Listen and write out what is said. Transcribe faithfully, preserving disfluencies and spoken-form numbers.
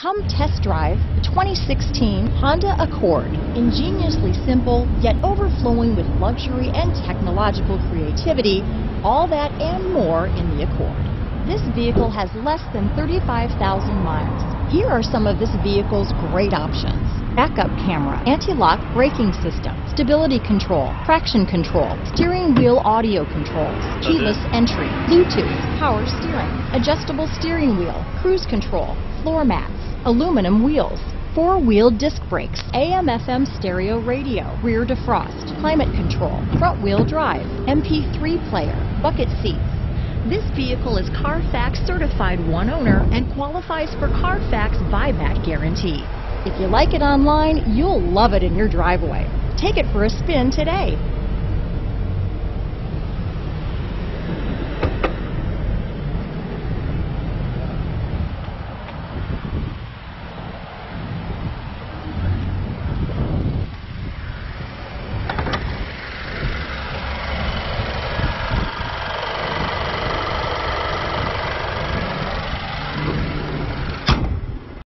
Come test drive the twenty sixteen Honda Accord. Ingeniously simple, yet overflowing with luxury and technological creativity, all that and more in the Accord. This vehicle has less than thirty-five thousand miles. Here are some of this vehicle's great options: backup camera, anti-lock braking system, stability control, traction control, steering wheel audio controls, keyless entry, Bluetooth, power steering, adjustable steering wheel, cruise control, floor mats, aluminum wheels, four-wheel disc brakes, A M F M stereo radio, rear defrost, climate control, front-wheel drive, M P three player, bucket seats. This vehicle is Carfax certified one owner and qualifies for Carfax buyback guarantee. If you like it online, you'll love it in your driveway. Take it for a spin today.